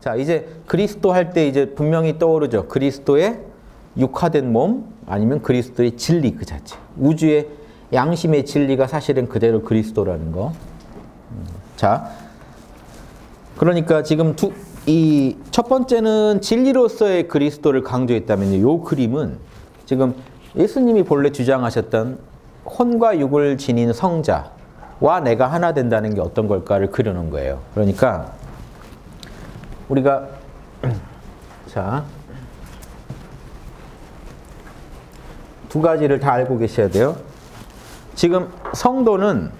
자, 이제 그리스도 할 때 이제 분명히 떠오르죠. 그리스도의 육화된 몸 아니면 그리스도의 진리 그 자체. 우주의 양심의 진리가 사실은 그대로 그리스도라는 거. 자, 그러니까 지금 이 첫 번째는 진리로서의 그리스도를 강조했다면요. 요 그림은 지금 예수님이 본래 주장하셨던 혼과 육을 지닌 성자와 내가 하나 된다는 게 어떤 걸까를 그려놓은 거예요. 그러니까 우리가 자, 두 가지를 다 알고 계셔야 돼요. 지금 성도는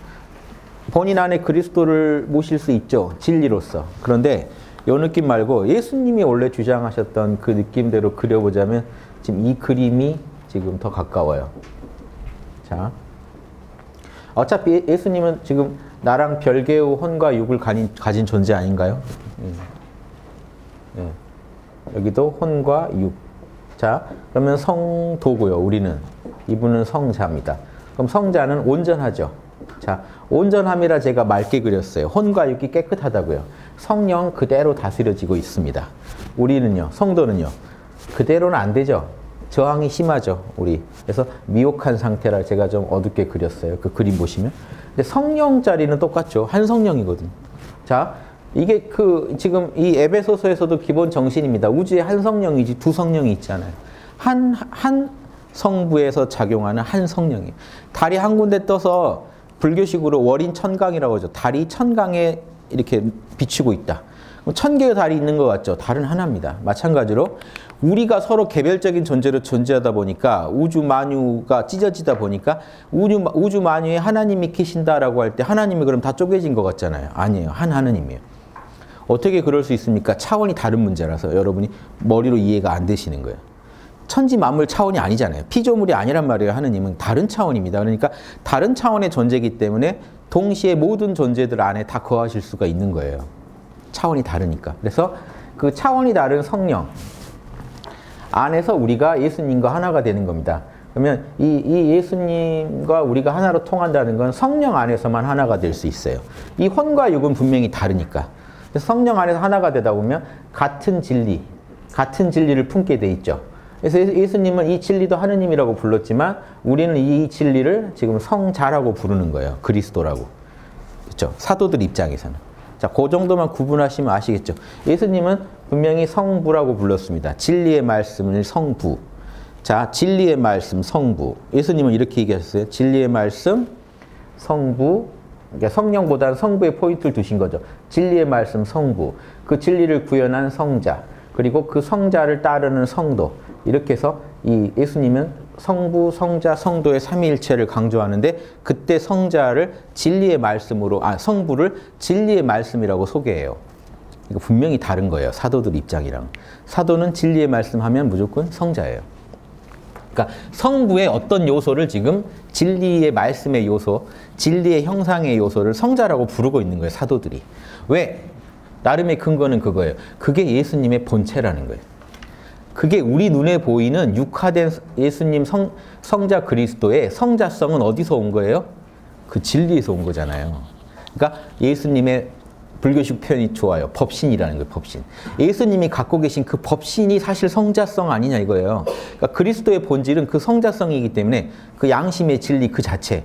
본인 안에 그리스도를 모실 수 있죠. 진리로서. 그런데 요 느낌 말고 예수님이 원래 주장하셨던 그 느낌대로 그려보자면 지금 이 그림이 지금 더 가까워요. 자, 어차피 예수님은 지금 나랑 별개의 혼과 육을 가진 존재 아닌가요? 예. 여기도 혼과 육. 자, 그러면 성도고요. 우리는 이분은 성자입니다. 그럼 성자는 온전하죠. 자, 온전함이라 제가 맑게 그렸어요. 혼과 육이 깨끗하다고요. 성령 그대로 다스려지고 있습니다. 우리는요, 성도는요, 그대로는 안 되죠. 저항이 심하죠, 우리. 그래서 미혹한 상태라 제가 좀 어둡게 그렸어요. 그 그림 보시면. 근데 성령 자리는 똑같죠. 한 성령이거든요. 자, 이게 지금 이 에베소서에서도 기본 정신입니다. 우주에 한 성령이지 두 성령이 있잖아요. 한 성부에서 작용하는 한 성령이에요. 달이 한 군데 떠서 불교식으로 월인 천강이라고 하죠. 달이 천강에 이렇게 비추고 있다. 천 개의 달이 있는 것 같죠? 달은 하나입니다. 마찬가지로 우리가 서로 개별적인 존재로 존재하다 보니까 우주 만유가 찢어지다 보니까 우주 만유에 하나님이 계신다라고 할 때 하나님이 그럼 다 쪼개진 것 같잖아요. 아니에요. 한 하나님이에요. 어떻게 그럴 수 있습니까? 차원이 다른 문제라서 여러분이 머리로 이해가 안 되시는 거예요. 천지 만물 차원이 아니잖아요. 피조물이 아니란 말이에요. 하느님은 다른 차원입니다. 그러니까 다른 차원의 존재이기 때문에 동시에 모든 존재들 안에 다 거하실 수가 있는 거예요. 차원이 다르니까. 그래서 그 차원이 다른 성령 안에서 우리가 예수님과 하나가 되는 겁니다. 그러면 이 예수님과 우리가 하나로 통한다는 건 성령 안에서만 하나가 될 수 있어요. 이 혼과 육은 분명히 다르니까. 그래서 성령 안에서 하나가 되다 보면 같은 진리를 품게 돼 있죠. 그래서 예수님은 이 진리도 하느님이라고 불렀지만 우리는 이 진리를 지금 성자라고 부르는 거예요. 그리스도라고. 그렇죠? 사도들 입장에서는. 자, 그 정도만 구분하시면 아시겠죠. 예수님은 분명히 성부라고 불렀습니다. 진리의 말씀을 성부. 자, 진리의 말씀 성부. 예수님은 이렇게 얘기하셨어요. 진리의 말씀 성부. 그러니까 성령보다는 성부에 포인트를 두신 거죠. 진리의 말씀 성부. 그 진리를 구현한 성자. 그리고 그 성자를 따르는 성도. 이렇게 해서 이 예수님은 성부, 성자, 성도의 삼위일체를 강조하는데 그때 성자를 진리의 말씀으로, 성부를 진리의 말씀이라고 소개해요. 이거 분명히 다른 거예요. 사도들 입장이랑. 사도는 진리의 말씀하면 무조건 성자예요. 그러니까 성부의 어떤 요소를 지금 진리의 말씀의 요소, 진리의 형상의 요소를 성자라고 부르고 있는 거예요. 사도들이. 왜? 나름의 근거는 그거예요. 그게 예수님의 본체라는 거예요. 그게 우리 눈에 보이는 육화된 예수님 성자 그리스도의 성자성은 어디서 온 거예요? 그 진리에서 온 거잖아요. 그러니까 예수님의 불교식 표현이 좋아요. 법신이라는 거예요. 법신. 예수님이 갖고 계신 그 법신이 사실 성자성 아니냐 이거예요. 그러니까 그리스도의 본질은 그 성자성이기 때문에 그 양심의 진리 그 자체.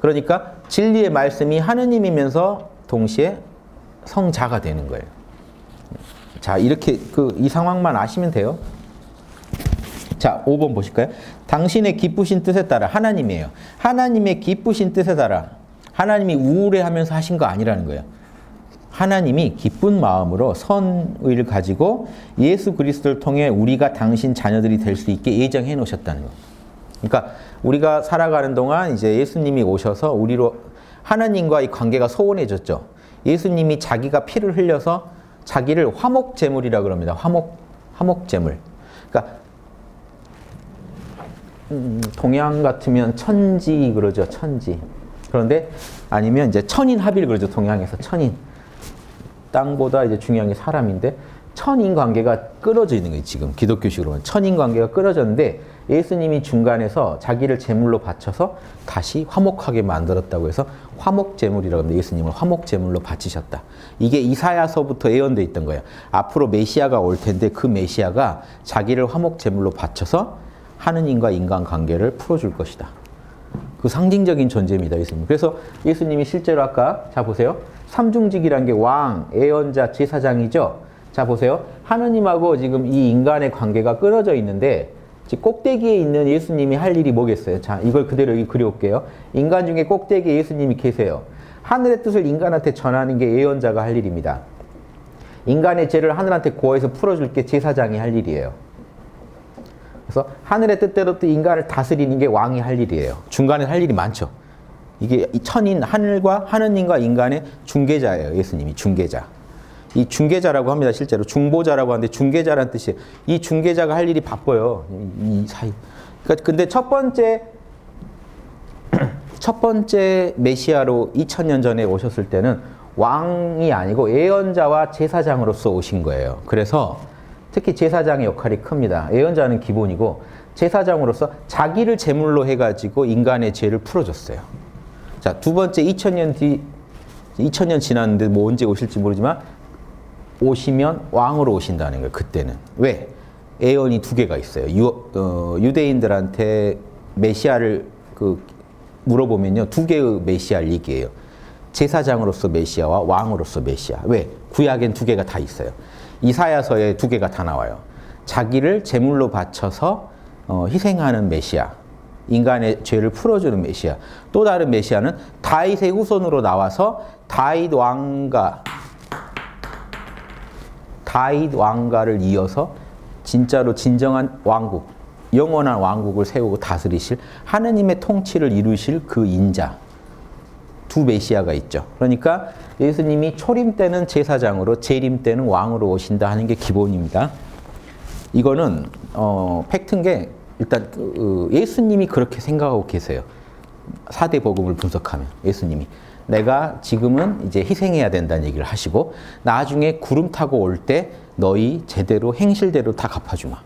그러니까 진리의 말씀이 하느님이면서 동시에 성자가 되는 거예요. 자, 이렇게 이 상황만 아시면 돼요. 자, 5번 보실까요? 당신의 기쁘신 뜻에 따라 하나님이에요. 하나님의 기쁘신 뜻에 따라 하나님이 우울해하면서 하신 거 아니라는 거예요. 하나님이 기쁜 마음으로 선의를 가지고 예수 그리스도를 통해 우리가 당신 자녀들이 될 수 있게 예정해 놓으셨다는 거예요. 그러니까 우리가 살아가는 동안 이제 예수님이 오셔서 우리로 하나님과의 관계가 소원해졌죠. 예수님이 자기가 피를 흘려서 자기를 화목제물이라 그럽니다. 화목제물. 그러니까 동양 같으면 천지 그러죠. 천지. 그런데 아니면 이제 천인 합일 그러죠. 동양에서 천인. 땅보다 이제 중요한 게 사람인데 천인 관계가 끊어져 있는 거예요. 지금 기독교식으로는 천인 관계가 끊어졌는데 예수님이 중간에서 자기를 제물로 바쳐서 다시 화목하게 만들었다고 해서 화목제물이라고 합니다. 예수님을 화목제물로 바치셨다. 이게 이사야서부터 예언되어 있던 거예요. 앞으로 메시아가 올 텐데 그 메시아가 자기를 화목제물로 바쳐서 하느님과 인간관계를 풀어줄 것이다. 그 상징적인 존재입니다. 예수님. 그래서 예수님이 실제로 아까 자 보세요. 삼중직이란 게 왕, 예언자, 제사장이죠. 자 보세요. 하느님하고 지금 이 인간의 관계가 끊어져 있는데 꼭대기에 있는 예수님이 할 일이 뭐겠어요? 자, 이걸 그대로 여기 그려올게요. 인간 중에 꼭대기에 예수님이 계세요. 하늘의 뜻을 인간한테 전하는 게 예언자가 할 일입니다. 인간의 죄를 하늘한테 구해서 풀어줄 게 제사장이 할 일이에요. 그래서 하늘의 뜻대로 또 인간을 다스리는 게 왕이 할 일이에요. 중간에 할 일이 많죠. 이게 천인, 하늘과 하느님과 인간의 중개자예요. 예수님이 중개자. 이 중개자라고 합니다. 실제로 중보자라고 하는데 중개자란 뜻이에요. 이 중개자가 할 일이 바빠요. 이 사이. 그러니까 근데 첫 번째 메시아로 2000년 전에 오셨을 때는 왕이 아니고 예언자와 제사장으로서 오신 거예요. 그래서 특히 제사장의 역할이 큽니다. 예언자는 기본이고 제사장으로서 자기를 제물로 해가지고 인간의 죄를 풀어줬어요. 자, 두 번째 2000년 지났는데 뭐 언제 오실지 모르지만 오시면 왕으로 오신다는 거예요. 그때는. 왜? 예언이 두 개가 있어요. 유대인들한테 메시아를 물어보면요. 두 개의 메시아를 얘기해요. 제사장으로서 메시아와 왕으로서 메시아. 왜? 구약엔 두 개가 다 있어요. 이사야서에 두 개가 다 나와요. 자기를 제물로 바쳐서 희생하는 메시아. 인간의 죄를 풀어주는 메시아. 또 다른 메시아는 다윗의 후손으로 나와서 다윗 왕가를 이어서 진짜로 진정한 왕국, 영원한 왕국을 세우고 다스리실 하느님의 통치를 이루실 그 인자. 두 메시아가 있죠. 그러니까 예수님이 초림 때는 제사장으로, 재림 때는 왕으로 오신다 하는 게 기본입니다. 이거는 팩트인 게 일단 예수님이 그렇게 생각하고 계세요. 4대 복음을 분석하면 예수님이. 내가 지금은 이제 희생해야 된다는 얘기를 하시고 나중에 구름 타고 올 때 너희 제대로 행실대로 다 갚아주마.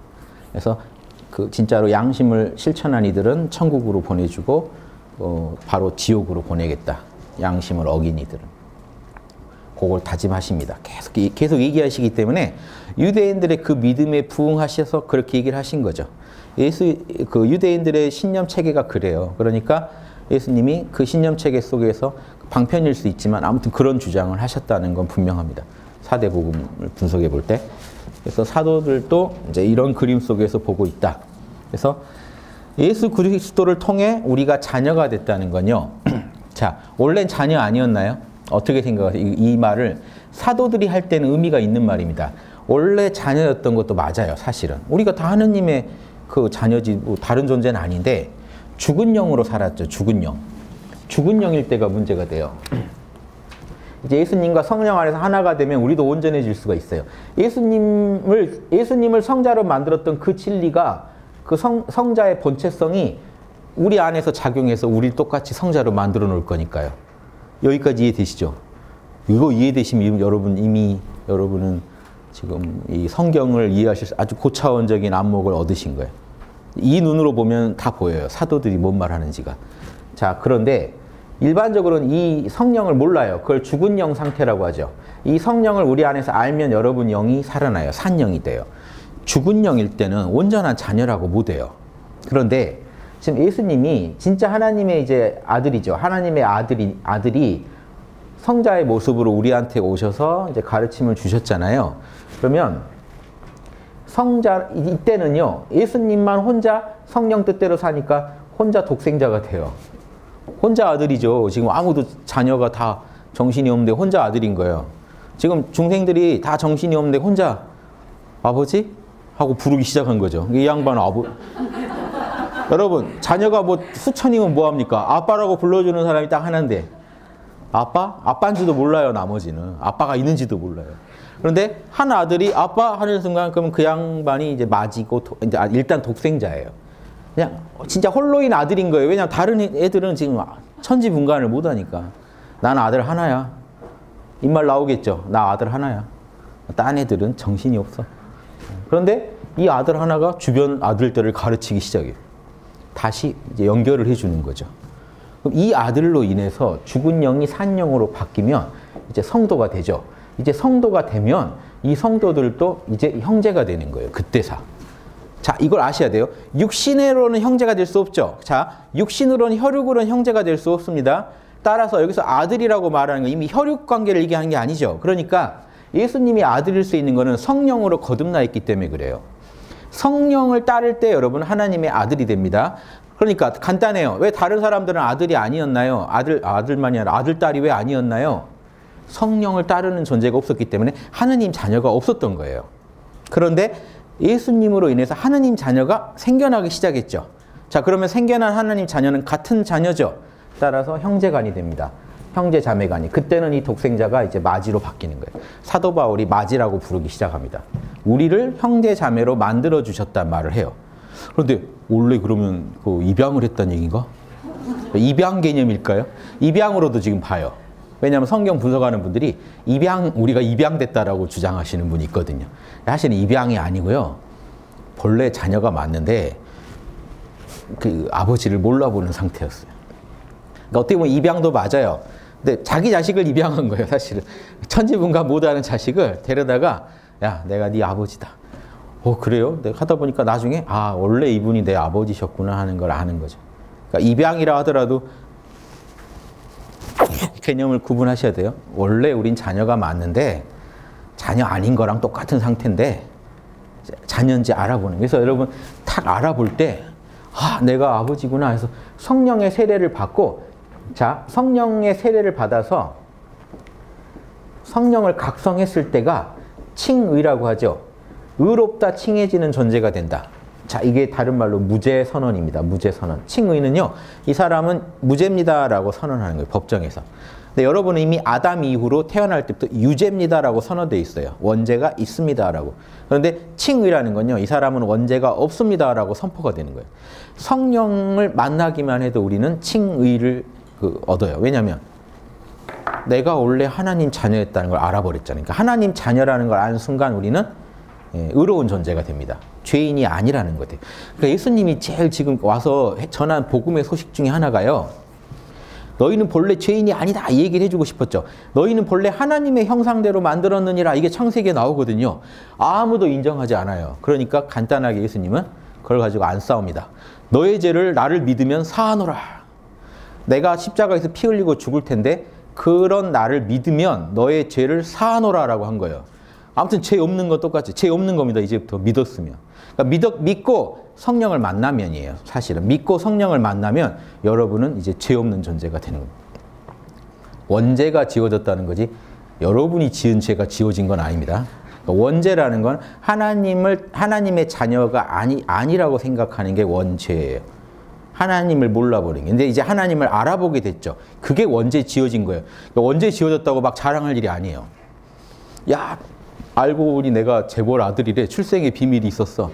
그래서 진짜로 양심을 실천한 이들은 천국으로 보내주고 바로 지옥으로 보내겠다. 양심을 어긴 이들은. 그걸 다짐하십니다. 계속 얘기하시기 때문에 유대인들의 그 믿음에 부응하셔서 그렇게 얘기를 하신 거죠. 유대인들의 신념 체계가 그래요. 그러니까 예수님이 그 신념 체계 속에서 방편일 수 있지만 아무튼 그런 주장을 하셨다는 건 분명합니다. 4대 복음을 분석해 볼 때. 그래서 사도들도 이제 이런 그림 속에서 보고 있다. 그래서 예수 그리스도를 통해 우리가 자녀가 됐다는 건요. 자, 원래는 자녀 아니었나요? 어떻게 생각하세요? 이 말을 사도들이 할 때는 의미가 있는 말입니다. 원래 자녀였던 것도 맞아요. 사실은. 우리가 다 하느님의 그 자녀지 뭐 다른 존재는 아닌데 죽은 영으로 살았죠. 죽은 영. 죽은 영일 때가 문제가 돼요. 이제 예수님과 성령 안에서 하나가 되면 우리도 온전해질 수가 있어요. 예수님을 성자로 만들었던 그 진리가 그 성자의 본체성이 우리 안에서 작용해서 우리를 똑같이 성자로 만들어 놓을 거니까요. 여기까지 이해되시죠? 이거 이해되시면 여러분은 지금 이 성경을 이해하실 수 아주 고차원적인 안목을 얻으신 거예요. 이 눈으로 보면 다 보여요. 사도들이 뭔 말하는지가. 자, 그런데 일반적으로는 이 성령을 몰라요. 그걸 죽은 영 상태라고 하죠. 이 성령을 우리 안에서 알면 여러분 영이 살아나요. 산 영이 돼요. 죽은 영일 때는 온전한 자녀라고 못 해요. 그런데 지금 예수님이 진짜 하나님의 이제 아들이죠. 하나님의 아들이 성자의 모습으로 우리한테 오셔서 이제 가르침을 주셨잖아요. 그러면 이때는요. 예수님만 혼자 성령 뜻대로 사니까 혼자 독생자가 돼요. 혼자 아들이죠. 지금 아무도 자녀가 다 정신이 없는데 혼자 아들인 거예요. 지금 중생들이 다 정신이 없는데 혼자 아버지? 하고 부르기 시작한 거죠. 이 양반은 여러분, 자녀가 뭐 수천이면 뭐합니까? 아빠라고 불러주는 사람이 딱 하나인데 아빠? 아빠인지도 몰라요. 나머지는. 아빠가 있는지도 몰라요. 그런데 한 아들이 아빠 하는 순간 그러면 그 양반이 이제 맞이고 일단 독생자예요. 그냥 진짜 홀로인 아들인 거예요. 왜냐하면 다른 애들은 지금 천지분간을 못하니까. 난 아들 하나야. 이 말 나오겠죠. 나 아들 하나야. 딴 애들은 정신이 없어. 그런데 이 아들 하나가 주변 아들들을 가르치기 시작해요. 다시 이제 연결을 해주는 거죠. 그럼 이 아들로 인해서 죽은 영이 산 영으로 바뀌면 이제 성도가 되죠. 이제 성도가 되면 이 성도들도 이제 형제가 되는 거예요. 그때사. 자, 이걸 아셔야 돼요. 육신으로는 형제가 될 수 없죠. 자, 육신으로는 혈육으로는 형제가 될 수 없습니다. 따라서 여기서 아들이라고 말하는 건 이미 혈육 관계를 얘기하는 게 아니죠. 그러니까 예수님이 아들일 수 있는 거는 성령으로 거듭나 있기 때문에 그래요. 성령을 따를 때 여러분 하나님의 아들이 됩니다. 그러니까 간단해요. 왜 다른 사람들은 아들이 아니었나요? 아들만이 아니라 아들딸이 왜 아니었나요? 성령을 따르는 존재가 없었기 때문에 하느님 자녀가 없었던 거예요. 그런데 예수님으로 인해서 하느님 자녀가 생겨나기 시작했죠. 자, 그러면 생겨난 하느님 자녀는 같은 자녀죠. 따라서 형제간이 됩니다. 형제 자매간이. 그때는 이 독생자가 이제 마지로 바뀌는 거예요. 사도 바울이 마지라고 부르기 시작합니다. 우리를 형제 자매로 만들어 주셨단 말을 해요. 그런데 원래 그러면 그 입양을 했다는 얘기인가? 입양 개념일까요? 입양으로도 지금 봐요. 왜냐하면 성경 분석하는 분들이 우리가 입양됐다라고 주장하시는 분이 있거든요. 사실은 입양이 아니고요. 본래 자녀가 맞는데 그 아버지를 몰라보는 상태였어요. 그러니까 어떻게 보면 입양도 맞아요. 근데 자기 자식을 입양한 거예요, 사실은. 천지분간 못하는 자식을 데려다가 야, 내가 네 아버지다. 그래요? 내가 하다 보니까 나중에 아, 원래 이분이 내 아버지셨구나 하는 걸 아는 거죠. 그러니까 입양이라 하더라도 개념을 구분하셔야 돼요. 원래 우린 자녀가 맞는데 자녀 아닌 거랑 똑같은 상태인데 자녀인지 알아보는. 그래서 여러분 탁 알아볼 때 아, 내가 아버지구나 해서 성령의 세례를 받고 자, 성령의 세례를 받아서 성령을 각성했을 때가 칭의라고 하죠. 의롭다 칭해지는 존재가 된다. 자, 이게 다른 말로 무죄 선언입니다. 무죄 선언. 칭의는요, 이 사람은 무죄입니다라고 선언하는 거예요. 법정에서. 근데 여러분은 이미 아담 이후로 태어날 때부터 유죄입니다라고 선언되어 있어요. 원죄가 있습니다라고. 그런데 칭의라는 건요, 이 사람은 원죄가 없습니다라고 선포가 되는 거예요. 성령을 만나기만 해도 우리는 칭의를 얻어요. 왜냐하면 내가 원래 하나님 자녀였다는 걸 알아버렸잖아요. 그러니까 하나님 자녀라는 걸 아는 순간 우리는 의로운 존재가 됩니다. 죄인이 아니라는 거예요. 그러니까 예수님이 제일 지금 와서 전한 복음의 소식 중에 하나가요. 너희는 본래 죄인이 아니다. 이 얘기를 해주고 싶었죠. 너희는 본래 하나님의 형상대로 만들었느니라. 이게 창세기에 나오거든요. 아무도 인정하지 않아요. 그러니까 간단하게 예수님은 그걸 가지고 안 싸웁니다. 너의 죄를 나를 믿으면 사하노라. 내가 십자가에서 피 흘리고 죽을 텐데 그런 나를 믿으면 너의 죄를 사하노라라고 한 거예요. 아무튼 죄 없는 건 똑같이 죄 없는 겁니다. 이제부터 믿었으면. 그러니까 믿고 성령을 만나면이에요. 사실은 믿고 성령을 만나면 여러분은 이제 죄 없는 존재가 되는 겁니다. 원죄가 지워졌다는 거지 여러분이 지은 죄가 지워진 건 아닙니다. 그러니까 원죄라는 건 하나님의 자녀가 아니라고 생각하는 게 원죄예요. 하나님을 몰라버린 게. 근데 이제 하나님을 알아보게 됐죠. 그게 원죄 지워진 거예요. 그러니까 원죄 지워졌다고 막 자랑할 일이 아니에요. 야, 알고 보니 내가 재벌 아들이래. 출생의 비밀이 있었어.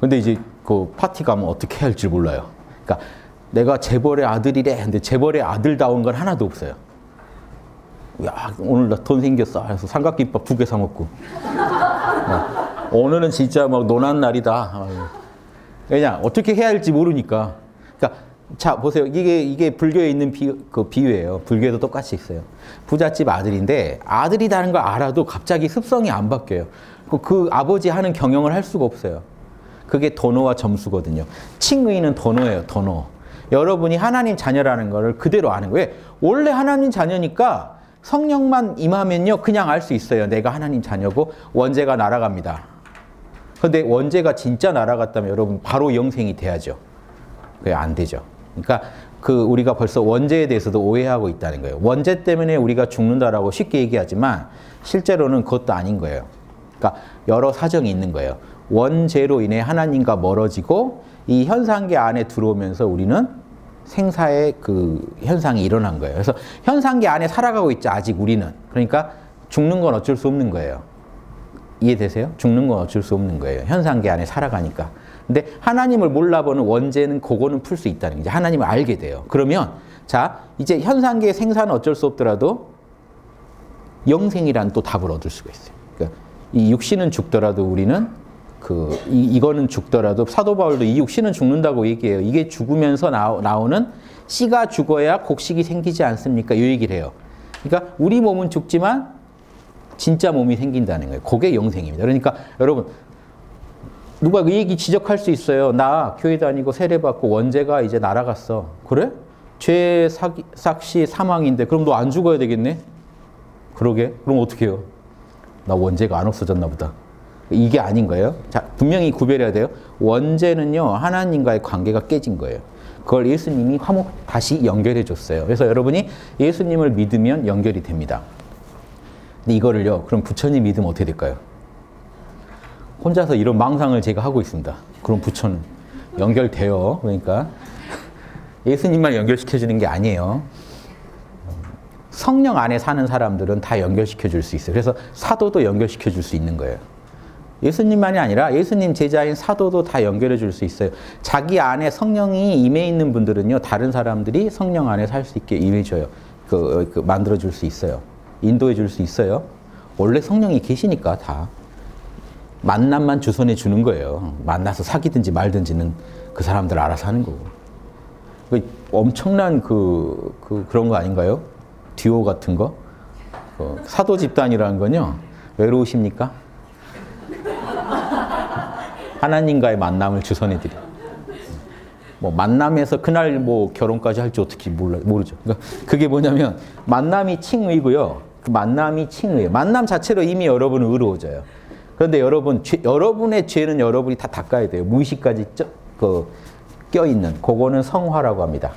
근데 이제 그 파티 가면 어떻게 해야 할지 몰라요. 그러니까 내가 재벌의 아들이래. 근데 재벌의 아들다운 건 하나도 없어요. 야, 오늘 나 돈 생겼어. 그래서 삼각김밥 2개 사 먹고. 오늘은 진짜 막 노는 날이다. 왜냐, 어떻게 해야 할지 모르니까. 그러니까 자, 보세요. 이게 불교에 있는 비유예요. 불교에도 똑같이 있어요. 부잣집 아들인데 아들이라는 걸 알아도 갑자기 습성이 안 바뀌어요. 그 아버지 하는 경영을 할 수가 없어요. 그게 도노와 점수거든요. 칭의는 도노예요. 도노. 여러분이 하나님 자녀라는 걸 그대로 아는 거예요. 원래 하나님 자녀니까 성령만 임하면요, 그냥 알 수 있어요. 내가 하나님 자녀고 원죄가 날아갑니다. 근데 원죄가 진짜 날아갔다면 여러분 바로 영생이 돼야죠. 그게 안 되죠. 그러니까 우리가 벌써 원죄에 대해서도 오해하고 있다는 거예요. 원죄 때문에 우리가 죽는다라고 쉽게 얘기하지만 실제로는 그것도 아닌 거예요. 그러니까 여러 사정이 있는 거예요. 원죄로 인해 하나님과 멀어지고 이 현상계 안에 들어오면서 우리는 생사의 현상이 일어난 거예요. 그래서 현상계 안에 살아가고 있죠. 아직 우리는. 그러니까 죽는 건 어쩔 수 없는 거예요. 이해되세요? 죽는 건 어쩔 수 없는 거예요. 현상계 안에 살아가니까. 근데 하나님을 몰라보는 원죄는 그거는 풀 수 있다는 거죠. 하나님을 알게 돼요. 그러면 자, 이제 현상계의 생사는 어쩔 수 없더라도 영생이란 또 답을 얻을 수가 있어요. 그러니까 이 육신은 죽더라도 우리는 이거는 죽더라도 사도 바울도 이 육신은 죽는다고 얘기해요. 이게 죽으면서 나오는 씨가 죽어야 곡식이 생기지 않습니까? 이 얘기를 해요. 그러니까 우리 몸은 죽지만 진짜 몸이 생긴다는 거예요. 그게 영생입니다. 그러니까 여러분 누가 이 얘기 지적할 수 있어요. 나 교회 다니고 세례받고 원죄가 이제 날아갔어. 그래? 죄 삭시 사망인데 그럼 너 안 죽어야 되겠네? 그러게. 그럼 어떻게 해요? 나 원죄가 안 없어졌나 보다. 이게 아닌 거예요. 자, 분명히 구별해야 돼요. 원죄는요, 하나님과의 관계가 깨진 거예요. 그걸 예수님이 다시 연결해 줬어요. 그래서 여러분이 예수님을 믿으면 연결이 됩니다. 근데 이거를요, 그럼 부처님 믿으면 어떻게 될까요? 혼자서 이런 망상을 제가 하고 있습니다. 그럼 부처는 연결돼요. 그러니까 예수님만 연결시켜주는 게 아니에요. 성령 안에 사는 사람들은 다 연결시켜줄 수 있어요. 그래서 사도도 연결시켜줄 수 있는 거예요. 예수님만이 아니라 예수님 제자인 사도도 다 연결해 줄 수 있어요. 자기 안에 성령이 임해 있는 분들은요, 다른 사람들이 성령 안에 살 수 있게 임해줘요. 만들어 줄 수 있어요. 인도해 줄 수 있어요. 원래 성령이 계시니까 다. 만남만 주선해 주는 거예요. 만나서 사귀든지 말든지는 그 사람들 알아서 하는 거고. 엄청난 그런 거 아닌가요? 듀오 같은 거. 사도 집단이라는 건요, 외로우십니까? 하나님과의 만남을 주선해드려. 뭐 만남에서 그날 뭐 결혼까지 할지 어떻게 모르죠. 그러니까 그게 뭐냐면 만남이 칭의고요. 그 만남이 칭의예요. 만남 자체로 이미 여러분은 의로워져요. 그런데 여러분의 죄는 여러분이 다 닦아야 돼요. 무의식까지 껴있는 그거는 성화라고 합니다.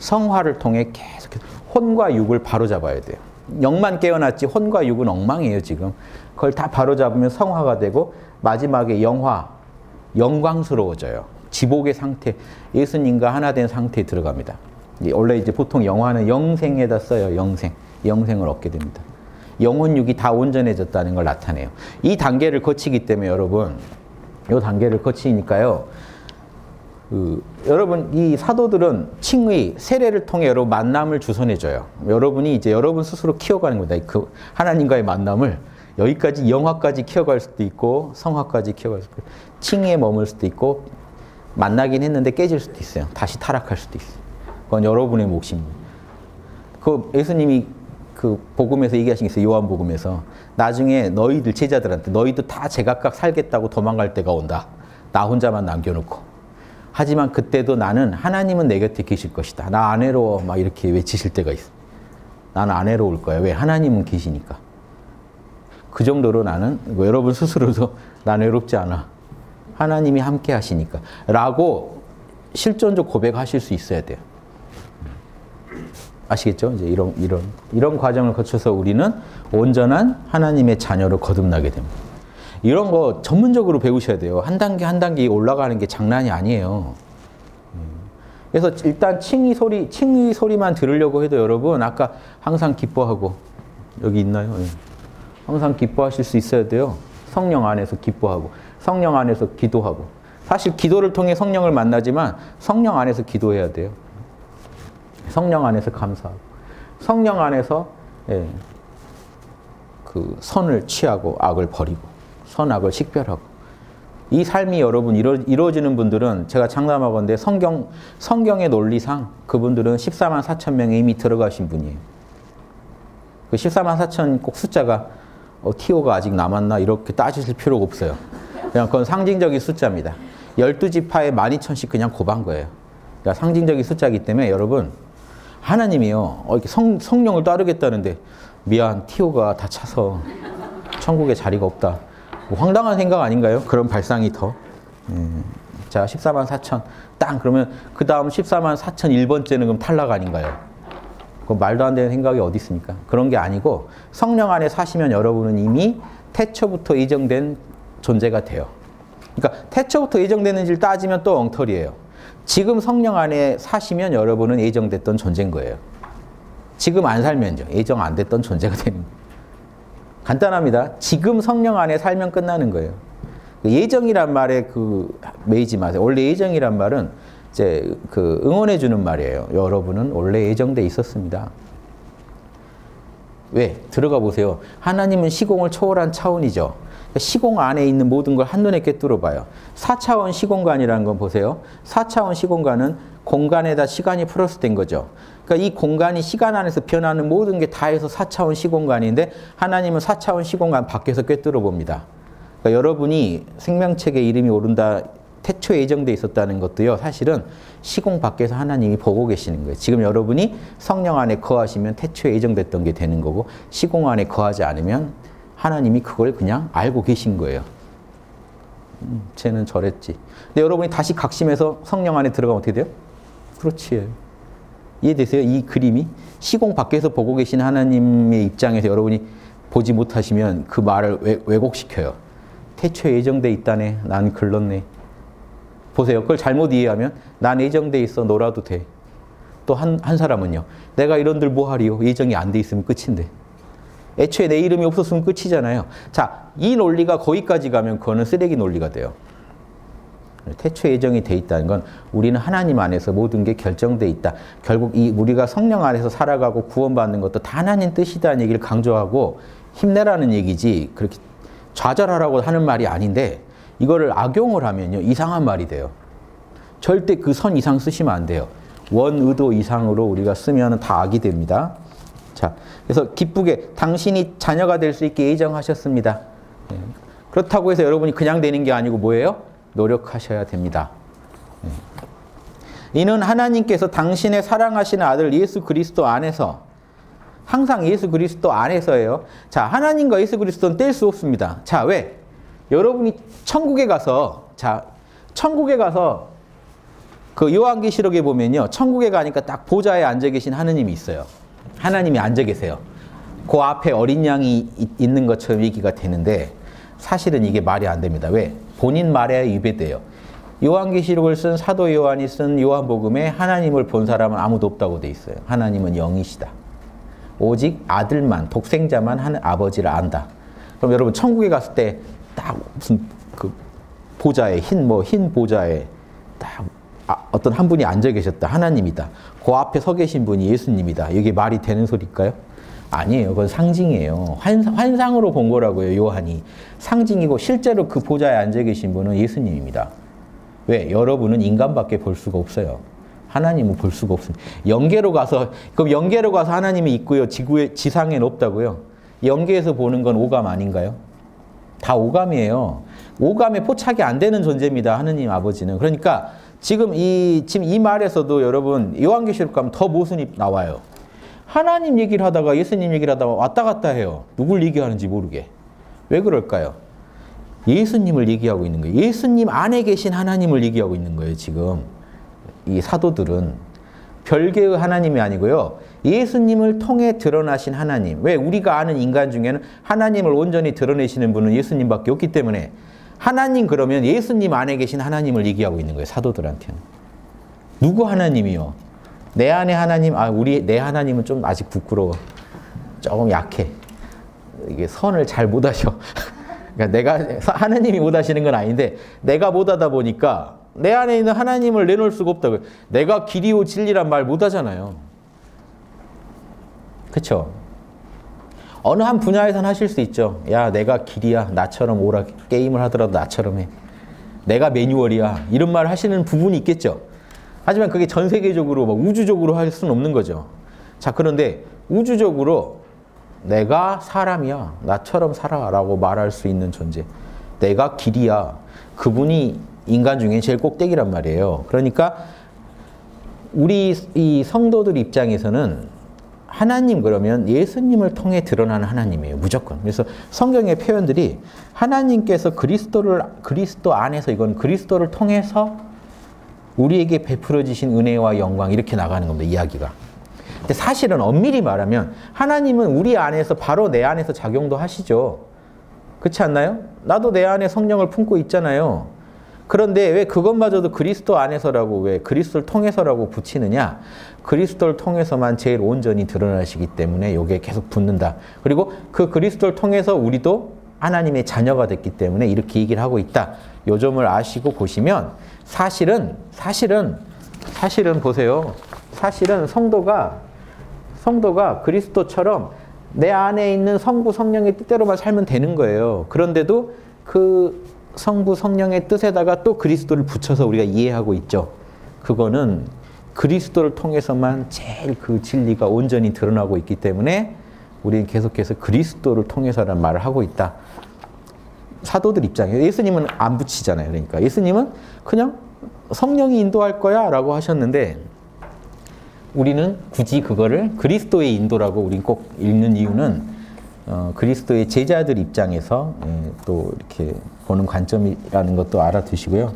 성화를 통해 계속 혼과 육을 바로잡아야 돼요. 영만 깨어났지 혼과 육은 엉망이에요 지금. 그걸 다 바로잡으면 성화가 되고 마지막에 영화, 영광스러워져요. 지복의 상태, 예수님과 하나 된 상태에 들어갑니다. 원래 이제 보통 영화는 영생에다 써요. 영생, 영생을 얻게 됩니다. 영혼육이 다 온전해졌다는 걸 나타내요. 이 단계를 거치기 때문에 여러분, 이 단계를 거치니까요. 여러분 이 사도들은 칭의, 세례를 통해 여러분 만남을 주선해줘요. 여러분이 이제 여러분 스스로 키워가는 겁니다. 그 하나님과의 만남을. 여기까지 영화까지 키워갈 수도 있고 성화까지 키워갈 수도 있고 칭의에 머물 수도 있고 만나긴 했는데 깨질 수도 있어요. 다시 타락할 수도 있어요. 그건 여러분의 몫입니다. 그 예수님이 그 복음에서 얘기하신 게 있어요. 요한복음에서. 나중에 너희들 제자들한테 너희도 다 제각각 살겠다고 도망갈 때가 온다. 나 혼자만 남겨놓고. 하지만 그때도 나는 하나님은 내 곁에 계실 것이다. 나 안 외로워 막 이렇게 외치실 때가 있어. 나는 안 외로울 거야. 왜? 하나님은 계시니까. 그 정도로 나는, 여러분 스스로도 난 외롭지 않아. 하나님이 함께 하시니까. 라고 실존적 고백하실 수 있어야 돼요. 아시겠죠? 이제 이런 과정을 거쳐서 우리는 온전한 하나님의 자녀로 거듭나게 됩니다. 이런 거 전문적으로 배우셔야 돼요. 한 단계 한 단계 올라가는 게 장난이 아니에요. 그래서 일단 칭의 소리만 들으려고 해도 여러분, 아까 항상 기뻐하고, 여기 있나요? 항상 기뻐하실 수 있어야 돼요. 성령 안에서 기뻐하고, 성령 안에서 기도하고. 사실 기도를 통해 성령을 만나지만 성령 안에서 기도해야 돼요. 성령 안에서 감사하고, 성령 안에서 그 선을 취하고 악을 버리고, 선악을 식별하고. 이 삶이 여러분 이루어지는 분들은 제가 장담하건대 성경의 논리상 그분들은 14만 4천 명에 이미 들어가신 분이에요. 그 14만 4천 꼭 숫자가 티오가 아직 남았나 이렇게 따지실 필요가 없어요. 그냥 그건 상징적인 숫자입니다. 12지파에 12,000씩 그냥 곱한 거예요. 그러니까 상징적인 숫자이기 때문에 여러분 하나님이요, 이렇게 성령을 따르겠다는데 미안 티오가 다 차서 천국에 자리가 없다. 뭐 황당한 생각 아닌가요? 그런 발상이 더. 자 14만 4천 땅 그러면 그 다음 14만 4천 1번째는 그럼 탈락 아닌가요? 그 말도 안 되는 생각이 어디 있습니까? 그런 게 아니고 성령 안에 사시면 여러분은 이미 태초부터 예정된 존재가 돼요. 그러니까 태초부터 예정됐는지를 따지면 또 엉터리예요. 지금 성령 안에 사시면 여러분은 예정됐던 존재인 거예요. 지금 안 살면요. 예정 안 됐던 존재가 되는 거예요. 간단합니다. 지금 성령 안에 살면 끝나는 거예요. 예정이란 말에 매이지 마세요. 원래 예정이란 말은 이제 응원해 주는 말이에요. 여러분은 원래 예정돼 있었습니다. 왜? 들어가 보세요. 하나님은 시공을 초월한 차원이죠. 시공 안에 있는 모든 걸 한눈에 꿰뚫어봐요. 4차원 시공간이라는 건 보세요. 4차원 시공간은 공간에다 시간이 플러스된 거죠. 그러니까 이 공간이 시간 안에서 변하는 모든 게 다 해서 4차원 시공간인데 하나님은 4차원 시공간 밖에서 꿰뚫어봅니다. 그러니까 여러분이 생명책의 이름이 오른다 태초에 예정돼 있었다는 것도요. 사실은 시공 밖에서 하나님이 보고 계시는 거예요. 지금 여러분이 성령 안에 거하시면 태초에 예정됐던 게 되는 거고 시공 안에 거하지 않으면 하나님이 그걸 그냥 알고 계신 거예요. 쟤는 저랬지. 근데 여러분이 다시 각심해서 성령 안에 들어가면 어떻게 돼요? 그렇지. 이해되세요? 이 그림이? 시공 밖에서 보고 계신 하나님의 입장에서 여러분이 보지 못하시면 그 말을 왜곡시켜요. 태초에 예정돼 있다네. 난 글렀네. 보세요. 그걸 잘못 이해하면 난 예정돼 있어. 놀아도 돼. 또 한 사람은요. 내가 이런들 뭐하리요. 예정이 안 돼 있으면 끝인데. 애초에 내 이름이 없었으면 끝이잖아요. 자, 이 논리가 거기까지 가면 그거는 쓰레기 논리가 돼요. 태초에 예정이 돼 있다는 건 우리는 하나님 안에서 모든 게 결정돼 있다. 결국 우리가 성령 안에서 살아가고 구원받는 것도 다 하나님 뜻이다는 얘기를 강조하고 힘내라는 얘기지 그렇게 좌절하라고 하는 말이 아닌데 이거를 악용을 하면요. 이상한 말이 돼요. 절대 그 선 이상 쓰시면 안 돼요. 원 의도 이상으로 우리가 쓰면 다 악이 됩니다. 자, 그래서 기쁘게 당신이 자녀가 될 수 있게 예정하셨습니다. 그렇다고 해서 여러분이 그냥 되는 게 아니고 뭐예요? 노력하셔야 됩니다. 이는 하나님께서 당신의 사랑하시는 아들 예수 그리스도 안에서 항상 예수 그리스도 안에서예요. 자, 하나님과 예수 그리스도는 뗄 수 없습니다. 자, 왜? 여러분이 천국에 가서 그 요한계시록에 보면요. 천국에 가니까 딱 보좌에 앉아 계신 하느님이 있어요. 하나님이 앉아 계세요. 그 앞에 어린 양이 있는 것처럼 얘기가 되는데 사실은 이게 말이 안 됩니다. 왜? 본인 말에 위배돼요. 요한계시록을 쓴 사도 요한이 쓴 요한복음에 하나님을 본 사람은 아무도 없다고 돼 있어요. 하나님은 영이시다. 오직 아들만, 독생자만 하는 아버지를 안다. 그럼 여러분 천국에 갔을 때 딱 무슨 그 보좌에 흰 보좌에 딱 어떤 한 분이 앉아 계셨다. 하나님이다. 그 앞에 서 계신 분이 예수님이다. 이게 말이 되는 소리일까요? 아니에요. 그건 상징이에요. 환상으로 본 거라고요. 요한이. 상징이고 실제로 그 보좌에 앉아 계신 분은 예수님입니다. 왜? 여러분은 인간밖에 볼 수가 없어요. 하나님은 볼 수가 없습니다. 영계로 가서 그럼 영계로 가서 하나님이 있고요. 지상에는 없다고요. 영계에서 보는 건 오감 아닌가요? 다 오감이에요. 오감에 포착이 안 되는 존재입니다. 하느님 아버지는. 그러니까 지금 이 말에서도 여러분 요한계시록 가면 더 모순이 나와요. 하나님 얘기를 하다가 예수님 얘기를 하다가 왔다 갔다 해요. 누굴 얘기하는지 모르게. 왜 그럴까요? 예수님을 얘기하고 있는 거예요. 예수님 안에 계신 하나님을 얘기하고 있는 거예요. 지금 이 사도들은 별개의 하나님이 아니고요. 예수님을 통해 드러나신 하나님. 왜? 우리가 아는 인간 중에는 하나님을 온전히 드러내시는 분은 예수님밖에 없기 때문에 하나님 그러면 예수님 안에 계신 하나님을 얘기하고 있는 거예요. 사도들한테는. 누구 하나님이요? 내 안에 하나님, 내 하나님은 좀 아직 부끄러워. 조금 약해. 이게 선을 잘 못 하셔. 그러니까 내가, 하나님이 못 하시는 건 아닌데 내가 못 하다 보니까 내 안에 있는 하나님을 내놓을 수가 없다고요. 내가 길이요 진리란 말 못 하잖아요. 그렇죠? 어느 한 분야에서는 하실 수 있죠. 야, 내가 길이야. 나처럼 오라. 게임을 하더라도 나처럼 해. 내가 매뉴얼이야. 이런 말 하시는 부분이 있겠죠. 하지만 그게 전 세계적으로 막 우주적으로 할 수는 없는 거죠. 자, 그런데 우주적으로 내가 사람이야. 나처럼 살아라고 말할 수 있는 존재. 내가 길이야. 그분이 인간 중에 제일 꼭대기란 말이에요. 그러니까 우리 이 성도들 입장에서는 하나님 그러면 예수님을 통해 드러나는 하나님이에요. 무조건. 그래서 성경의 표현들이 하나님께서 그리스도 안에서 이건 그리스도를 통해서 우리에게 베풀어지신 은혜와 영광 이렇게 나가는 겁니다. 이야기가. 근데 사실은 엄밀히 말하면 하나님은 우리 안에서 바로 내 안에서 작용도 하시죠. 그렇지 않나요? 나도 내 안에 성령을 품고 있잖아요. 그런데 왜 그것마저도 그리스도 안에서라고 왜 그리스도를 통해서라고 붙이느냐? 그리스도를 통해서만 제일 온전히 드러나시기 때문에 이게 계속 붙는다. 그리고 그 그리스도를 통해서 우리도 하나님의 자녀가 됐기 때문에 이렇게 얘기를 하고 있다. 요 점을 아시고 보시면 사실은 보세요. 사실은 성도가 그리스도처럼 내 안에 있는 성부 성령의 뜻대로만 살면 되는 거예요. 그런데도 그 성부 성령의 뜻에다가 또 그리스도를 붙여서 우리가 이해하고 있죠. 그거는 그리스도를 통해서만 제일 그 진리가 온전히 드러나고 있기 때문에 우리는 계속해서 그리스도를 통해서라는 말을 하고 있다. 사도들 입장에서 예수님은 안 붙이잖아요. 그러니까 예수님은 그냥 성령이 인도할 거야 라고 하셨는데 우리는 굳이 그거를 그리스도의 인도라고 우린 꼭 읽는 이유는 그리스도의 제자들 입장에서 또 이렇게 보는 관점이라는 것도 알아두시고요.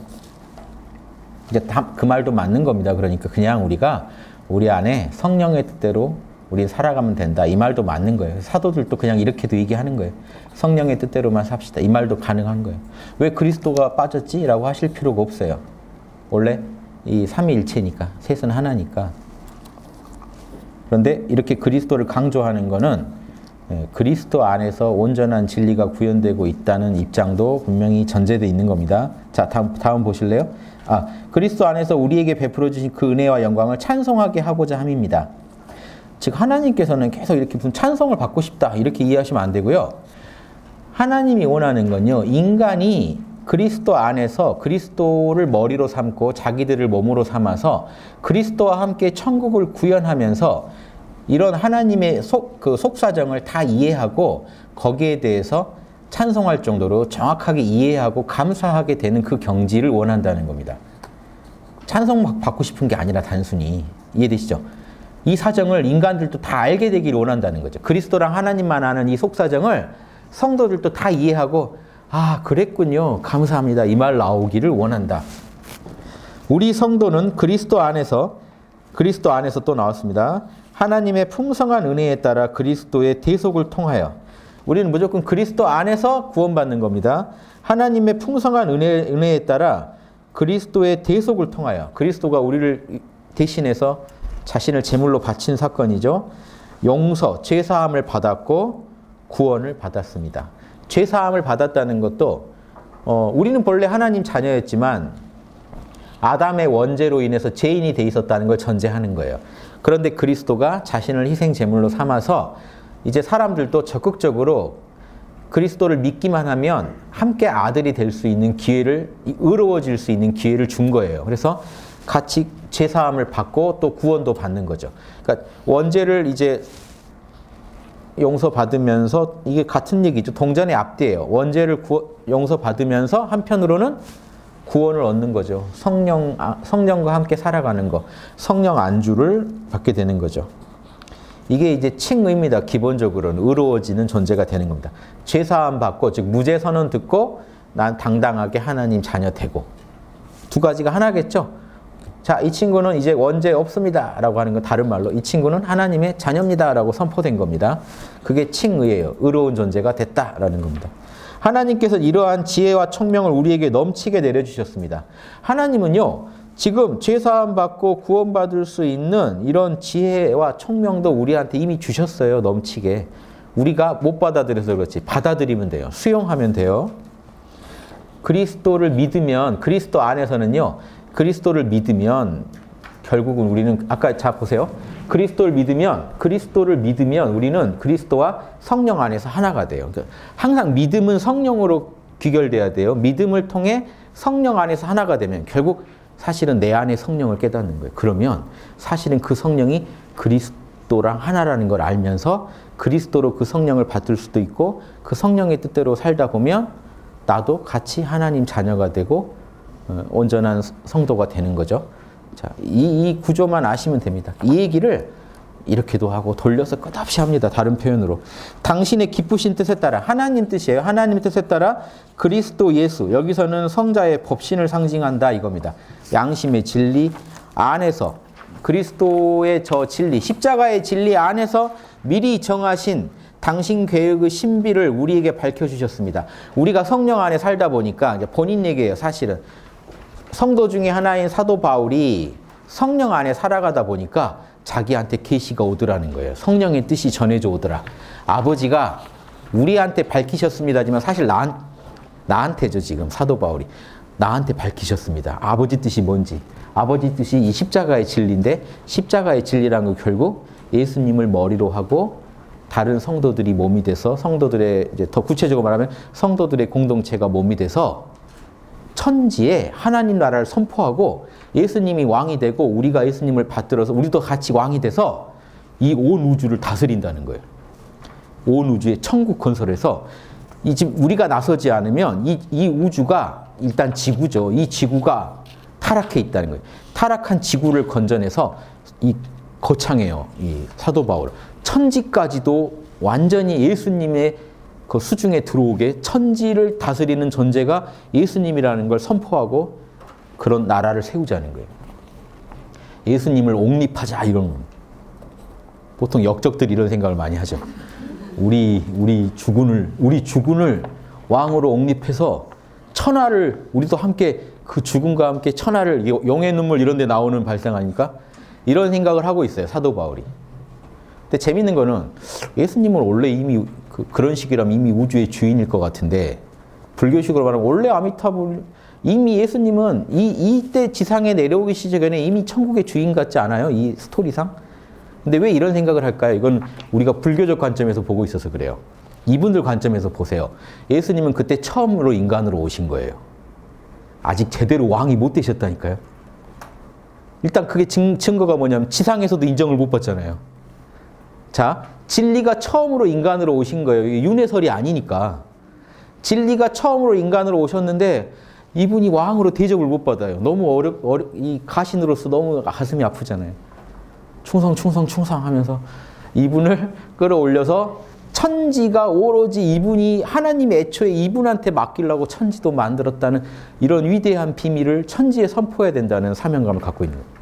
그 말도 맞는 겁니다. 그러니까 그냥 우리가 우리 안에 성령의 뜻대로 우리 살아가면 된다. 이 말도 맞는 거예요. 사도들도 그냥 이렇게도 얘기하는 거예요. 성령의 뜻대로만 삽시다. 이 말도 가능한 거예요. 왜 그리스도가 빠졌지? 라고 하실 필요가 없어요. 원래 이 삼위일체니까, 셋은 하나니까. 그런데 이렇게 그리스도를 강조하는 거는 그리스도 안에서 온전한 진리가 구현되고 있다는 입장도 분명히 전제되어 있는 겁니다. 자, 다음 보실래요? 그리스도 안에서 우리에게 베풀어 주신 그 은혜와 영광을 찬송하게 하고자 함입니다. 즉 하나님께서는 계속 이렇게 무슨 찬송을 받고 싶다 이렇게 이해하시면 안 되고요. 하나님이 원하는 건요. 인간이 그리스도 안에서 그리스도를 머리로 삼고 자기들을 몸으로 삼아서 그리스도와 함께 천국을 구현하면서 이런 하나님의 속사정을 다 이해하고 거기에 대해서 찬송할 정도로 정확하게 이해하고 감사하게 되는 그 경지를 원한다는 겁니다. 찬송 받고 싶은 게 아니라 단순히 이해되시죠? 이 사정을 인간들도 다 알게 되기를 원한다는 거죠. 그리스도랑 하나님만 아는 이 속사정을 성도들도 다 이해하고 아, 그랬군요. 감사합니다. 이 말 나오기를 원한다. 우리 성도는 그리스도 안에서 또 나왔습니다. 하나님의 풍성한 은혜에 따라 그리스도의 대속을 통하여 우리는 무조건 그리스도 안에서 구원받는 겁니다. 하나님의 풍성한 은혜에 따라 그리스도의 대속을 통하여 그리스도가 우리를 대신해서 자신을 제물로 바친 사건이죠. 용서, 죄사함을 받았고 구원을 받았습니다. 죄사함을 받았다는 것도 우리는 본래 하나님 자녀였지만 아담의 원죄로 인해서 죄인이 돼 있었다는 걸 전제하는 거예요. 그런데 그리스도가 자신을 희생제물로 삼아서 이제 사람들도 적극적으로 그리스도를 믿기만 하면 함께 아들이 될 수 있는 기회를, 의로워질 수 있는 기회를 준 거예요. 그래서 같이 죄사함을 받고 또 구원도 받는 거죠. 그러니까 원죄를 이제 용서받으면서 이게 같은 얘기죠. 동전의 앞뒤예요. 원죄를 용서받으면서 한편으로는 구원을 얻는 거죠. 성령과 함께 살아가는 거. 성령 안주를 받게 되는 거죠. 이게 이제 칭의입니다. 기본적으로는 의로워지는 존재가 되는 겁니다. 죄사함 받고 즉 무죄 선언 듣고 난 당당하게 하나님 자녀 되고 두 가지가 하나겠죠. 자, 이 친구는 이제 원죄 없습니다 라고 하는 건 다른 말로 이 친구는 하나님의 자녀입니다 라고 선포된 겁니다. 그게 칭의예요. 의로운 존재가 됐다라는 겁니다. 하나님께서 이러한 지혜와 총명을 우리에게 넘치게 내려주셨습니다. 하나님은요. 지금 죄사함 받고 구원받을 수 있는 이런 지혜와 총명도 우리한테 이미 주셨어요. 넘치게. 우리가 못 받아들여서 그렇지. 받아들이면 돼요. 수용하면 돼요. 그리스도를 믿으면 그리스도 안에서는요. 그리스도를 믿으면 결국은 우리는 아까 자 보세요. 그리스도를 믿으면 우리는 그리스도와 성령 안에서 하나가 돼요. 그러니까 항상 믿음은 성령으로 귀결돼야 돼요. 믿음을 통해 성령 안에서 하나가 되면 결국 사실은 내 안에 성령을 깨닫는 거예요. 그러면 사실은 그 성령이 그리스도랑 하나라는 걸 알면서 그리스도로 그 성령을 받을 수도 있고 그 성령의 뜻대로 살다 보면 나도 같이 하나님 자녀가 되고 온전한 성도가 되는 거죠. 자, 이 구조만 아시면 됩니다. 이 얘기를 이렇게도 하고 돌려서 끝없이 합니다. 다른 표현으로. 당신의 기쁘신 뜻에 따라 하나님 뜻이에요. 하나님 뜻에 따라 그리스도 예수. 여기서는 성자의 법신을 상징한다 이겁니다. 양심의 진리 안에서 그리스도의 저 진리, 십자가의 진리 안에서 미리 정하신 당신 계획의 신비를 우리에게 밝혀주셨습니다. 우리가 성령 안에 살다 보니까 본인 얘기예요. 사실은. 성도 중에 하나인 사도 바울이 성령 안에 살아가다 보니까 자기한테 계시가 오더라는 거예요. 성령의 뜻이 전해져 오더라. 아버지가 우리한테 밝히셨습니다지만 사실 나한테죠 지금 사도 바울이. 나한테 밝히셨습니다. 아버지 뜻이 뭔지. 아버지 뜻이 이 십자가의 진리인데 십자가의 진리라는 건 결국 예수님을 머리로 하고 다른 성도들이 몸이 돼서 성도들의, 이제 더 구체적으로 말하면 성도들의 공동체가 몸이 돼서 천지에 하나님 나라를 선포하고 예수님이 왕이 되고 우리가 예수님을 받들어서 우리도 같이 왕이 돼서 이 온 우주를 다스린다는 거예요. 온 우주의 천국 건설에서 이 지금 우리가 나서지 않으면 이 우주가 일단 지구죠. 이 지구가 타락해 있다는 거예요. 타락한 지구를 건져내서 이 거창해요. 이 사도 바울은 천지까지도 완전히 예수님의 그 수중에 들어오게 천지를 다스리는 존재가 예수님이라는 걸 선포하고 그런 나라를 세우자는 거예요. 예수님을 옹립하자 이런 겁니다. 보통 역적들이 이런 생각을 많이 하죠. 우리 주군을 왕으로 옹립해서 천하를 우리도 함께 그 죽음과 함께 천하를 용의 눈물 이런 데 나오는 발상 아닙니까? 이런 생각을 하고 있어요. 사도 바울이. 근데 재밌는 거는 예수님은 원래 이미 그런 식이라면 이미 우주의 주인일 것 같은데 불교식으로 말하면 원래 아미타불 이미 예수님은 이때 지상에 내려오기 시작에는 이미 천국의 주인 같지 않아요? 이 스토리상? 근데 왜 이런 생각을 할까요? 이건 우리가 불교적 관점에서 보고 있어서 그래요. 이분들 관점에서 보세요. 예수님은 그때 처음으로 인간으로 오신 거예요. 아직 제대로 왕이 못 되셨다니까요. 일단 그게 증거가 뭐냐면 지상에서도 인정을 못 받잖아요. 자, 진리가 처음으로 인간으로 오신 거예요. 이게 윤회설이 아니니까. 진리가 처음으로 인간으로 오셨는데 이분이 왕으로 대접을 못 받아요. 너무 이 가신으로서 너무 가슴이 아프잖아요. 충성 하면서 이분을 끌어올려서 천지가 오로지 이분이 하나님 애초에 이분한테 맡기려고 천지도 만들었다는 이런 위대한 비밀을 천지에 선포해야 된다는 사명감을 갖고 있는 거예요.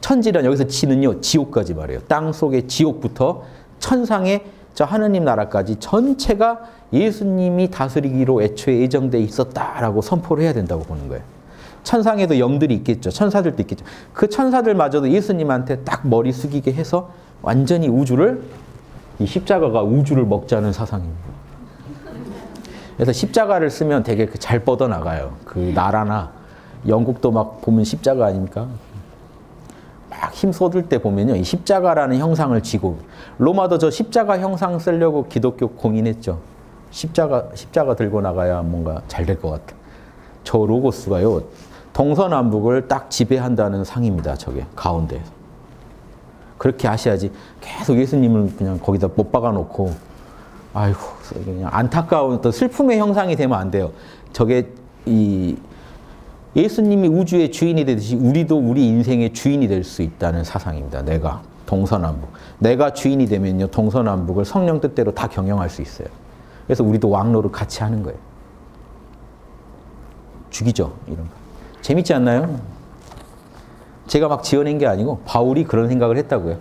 천지란 여기서 지는요 지옥까지 말해요. 땅 속의 지옥부터 천상의 저 하느님 나라까지 전체가 예수님이 다스리기로 애초에 예정돼 있었다라고 선포를 해야 된다고 보는 거예요. 천상에도 영들이 있겠죠. 천사들도 있겠죠. 그 천사들마저도 예수님한테 딱 머리 숙이게 해서 완전히 우주를 이 십자가가 우주를 먹자는 사상입니다. 그래서 십자가를 쓰면 되게 잘 뻗어나가요. 그 나라나 영국도 막 보면 십자가 아닙니까? 막 힘 쏟을 때 보면요. 이 십자가라는 형상을 쥐고 로마도 저 십자가 형상 쓰려고 기독교 공인했죠. 십자가 들고 나가야 뭔가 잘 될 것 같아. 저 로고스가요. 동서남북을 딱 지배한다는 상입니다. 저게 가운데에서. 그렇게 하셔야지 계속 예수님을 그냥 거기다 못 박아놓고 아이고 그냥 안타까운 또 슬픔의 형상이 되면 안 돼요. 저게 이 예수님이 우주의 주인이 되듯이 우리도 우리 인생의 주인이 될 수 있다는 사상입니다. 내가 동서남북. 내가 주인이 되면요. 동서남북을 성령 뜻대로 다 경영할 수 있어요. 그래서 우리도 왕노를 같이 하는 거예요. 죽이죠. 이런 거. 재밌지 않나요? 제가 막 지어낸 게 아니고 바울이 그런 생각을 했다고요.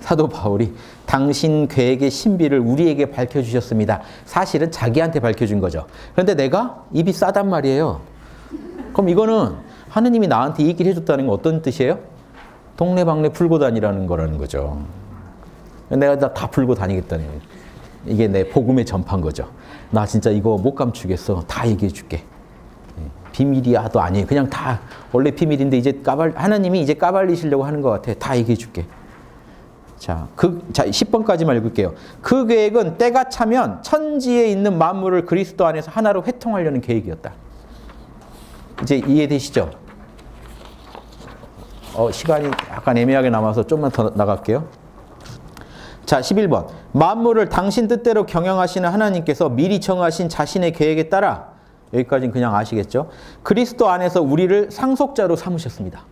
사도 바울이 당신 계획의 신비를 우리에게 밝혀주셨습니다. 사실은 자기한테 밝혀준 거죠. 그런데 내가 입이 싸단 말이에요. 그럼 이거는 하느님이 나한테 이 얘기를 해줬다는 건 어떤 뜻이에요? 동네방네 풀고 다니라는 거라는 거죠. 내가 다 풀고 다니겠다는 거예요. 이게 내 복음의 전파인 거죠. 나 진짜 이거 못 감추겠어. 다 얘기해 줄게. 비밀이야도 아니에요. 그냥 다 원래 비밀인데 이제 하나님이 이제 까발리시려고 하는 것 같아. 다 얘기해 줄게. 자, 10번까지만 읽을게요. 그 계획은 때가 차면 천지에 있는 만물을 그리스도 안에서 하나로 회통하려는 계획이었다. 이제 이해되시죠? 시간이 약간 애매하게 남아서 좀만 더 나갈게요. 자, 11번. 만물을 당신 뜻대로 경영하시는 하나님께서 미리 정하신 자신의 계획에 따라 여기까지는 그냥 아시겠죠? 그리스도 안에서 우리를 상속자로 삼으셨습니다.